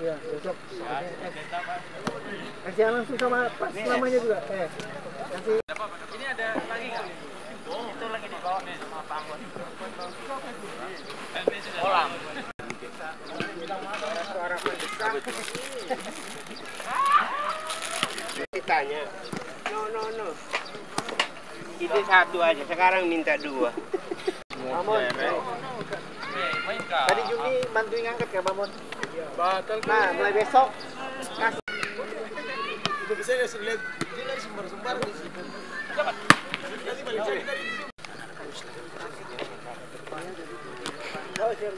Iya, besok. Kasih langsung sama pas namanya juga. Kasih. Ini ada lagi nggak? Itu lagi di bawah nih sama Pak Anggun. Olang. Suara pencak. Ditanya. No. Itu satu aja. Sekarang minta dua. Mamon. Tadi Jumi bantuin ngangkat ya, Mamon? Batal ke? Nah, mulai besok. Kasih. Itu bisa lihat. Dia lagi sumber-sumber. Dapat. Kasih balik saya. Oh, siap.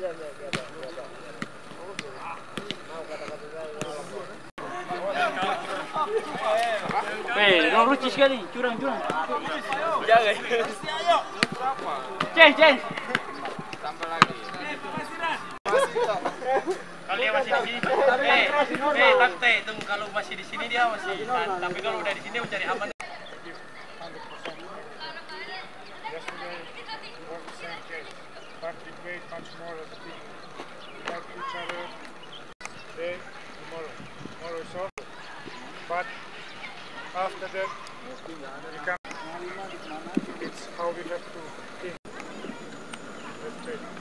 Orang ruci sekali, curang. Jangan. Ceng. Tambah lagi. Kalau dia masih di sini, takte. Tunggu kalau masih di sini dia masih. Tapi kalau udah di sini dia mencari aman. After that, it's how we have to think. That's it. Yes.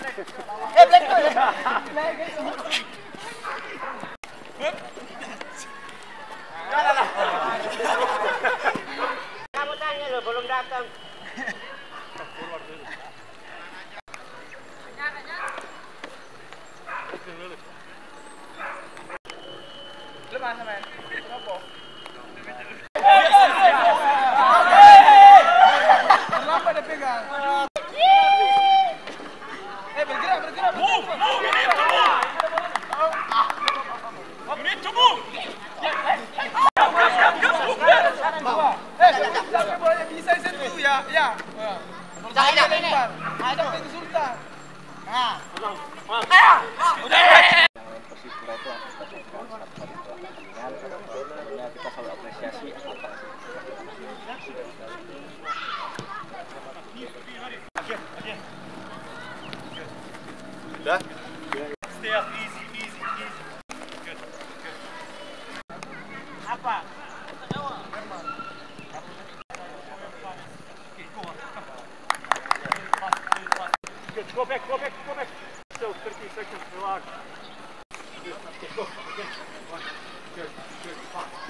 Kamu tanya loh, belum datang. Lemah sama ya? Kenapa? Kenapa dia pegang? Go back. Still 30 seconds to large. Good, okay, go, okay. One, two, three, five.